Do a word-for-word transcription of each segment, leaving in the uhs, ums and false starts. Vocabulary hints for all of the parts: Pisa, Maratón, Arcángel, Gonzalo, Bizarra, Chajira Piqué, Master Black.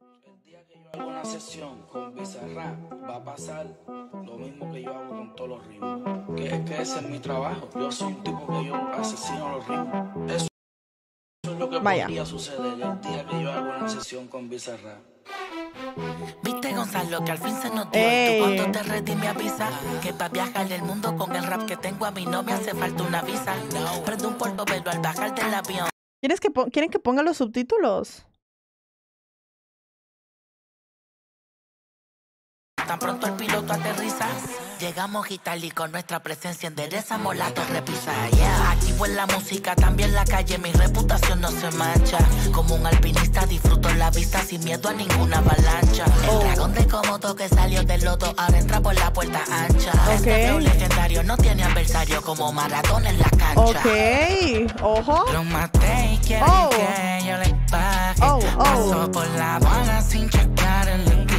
El día que yo hago una sesión con Bizarra va a pasar lo mismo que yo hago con todos los ritmos. Que es que ese es mi trabajo. Yo soy un tipo que yo asesino los ritmos. Eso, eso es lo que Vaya. podría suceder el día que yo hago una sesión con Bizarra. Viste, Gonzalo, que al fin se nos dio. Ey. Y tú cuando te redime a Pisa, que para viajar del mundo con el rap que tengo a mí no me hace falta una visa. No. Prendo un polvo, pero al bajar del avión. ¿Quieres que ¿Quieren que ponga los subtítulos? Tan pronto el piloto aterriza, llegamos y tal y con nuestra presencia enderezamos la torre Pisa. Yeah. Activo en la música, también en la calle, mi reputación no se mancha. Como un alpinista disfruto la vista sin miedo a ninguna avalancha. Oh. El dragón de Komodo que salió del lodo ahora entra por la puerta ancha. Okay. Este legendario no tiene adversario como Maratón en la cancha. Ok, ojo. Lo maté y quieren oh. que yo le pague. Oh. Oh. Paso por la bola sin checar el equipaje.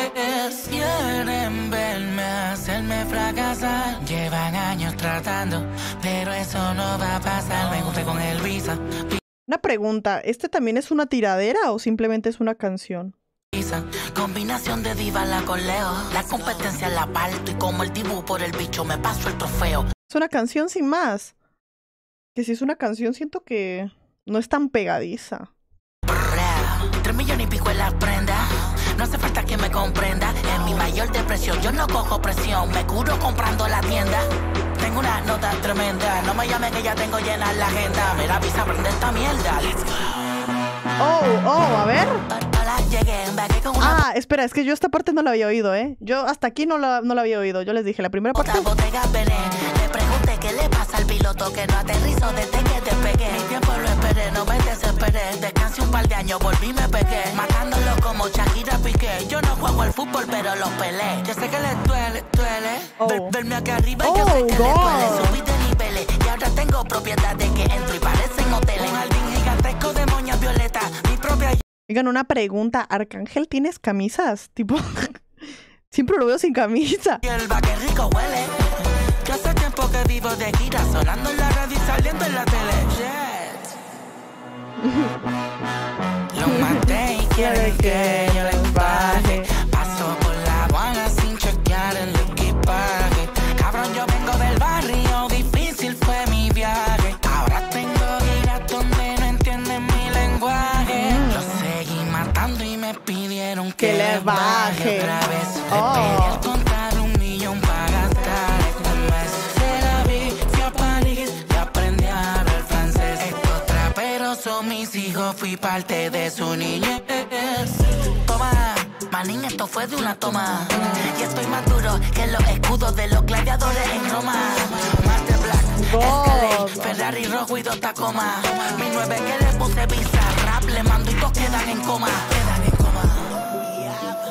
Quieren verme, hacerme fracasar. Llevan años tratando, pero eso no va a pasar. Me junté con el Visa. Una pregunta, ¿este también es una tiradera o simplemente es una canción? Combinación de diva la coleo. La competencia la parto y como el dibu por el bicho me paso el trofeo. Es una canción sin más. Que si es una canción siento que no es tan pegadiza. Tres millones y pico en las prendas. No hace falta que me comprenda. En mi mayor depresión yo no cojo presión. Me curo comprando la tienda. Tengo una nota tremenda. No me llamen que ya tengo llena la agenda. Me da Pisa, prende esta mierda. Let's go. Oh, oh, a ver. Ah, espera, es que yo esta parte no la había oído, ¿eh? Yo hasta aquí no la, no la había oído. Yo les dije, la primera parte... ¿Qué le pasa al piloto que no aterrizo desde que despegué? Mi tiempo lo esperé, no me desesperé. Descansé un par de años, volví y me pegué. Matándolo como Chajira Piqué. Yo no juego al fútbol, pero los pelé. Yo sé que les duele, duele. Oh. Ver, verme acá arriba y yo sé que les duele. Subí de niveles y ahora tengo propiedad de que entro y parecen hoteles. Un jardín gigantesco de moña violeta. Mi propia... Oigan, una pregunta. ¿Arcángel tienes camisas? Tipo, siempre lo veo sin camisa. Y el va que rico huele. Hace tiempo que vivo de gira, sonando en la radio y saliendo en la tele. Lo maté y quieren que yo les baje. Paso por la Habana sin chequear el equipaje. Cabrón, yo vengo del barrio, difícil fue mi viaje. Ahora tengo giras donde no entienden mi lenguaje. Los seguí matando y me pidieron que, que les baje. Otra vez oh. le pedí contar un millón para gastar. Son mis hijos, fui parte de su niñez. Toma, manín, esto fue de una toma. Y estoy más duro que los escudos de los gladiadores en Roma. Master Black, Escalade, Ferrari rojo y dos Tacomas. Mi nueve que le puse Pisa, rap le mando y todos quedan en coma. Quedan en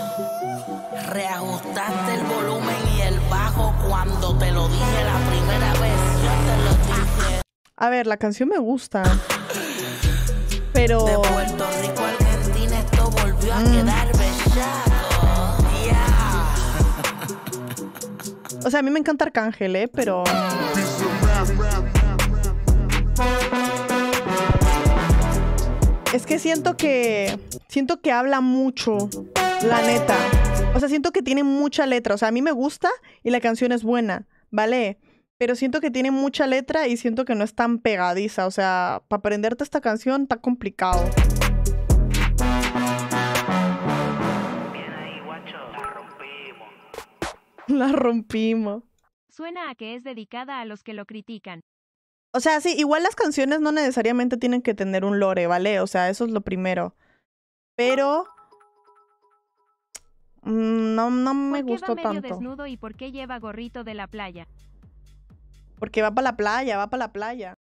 coma. Reajustaste el volumen y el bajo cuando te lo dije la primera vez. Yo te lo dije. A ver, la canción me gusta. Pero... De Puerto Rico a Argentina esto volvió a mm. quedar bellaco. Yeah. O sea, a mí me encanta Arcángel, ¿eh? Pero... Es que siento que... Siento que habla mucho, la neta. O sea, siento que tiene mucha letra. O sea, a mí me gusta y la canción es buena, ¿vale? Pero siento que tiene mucha letra y siento que no es tan pegadiza. O sea, para aprenderte esta canción está complicado. Bien ahí, guacho. La rompimos. La rompimos. Suena a que es dedicada a los que lo critican. O sea, sí, igual las canciones no necesariamente tienen que tener un lore, ¿vale? O sea, eso es lo primero. Pero... No, no me gustó tanto. ¿Por qué va medio desnudo y por qué lleva gorrito de la playa? Porque va para la playa, va para la playa.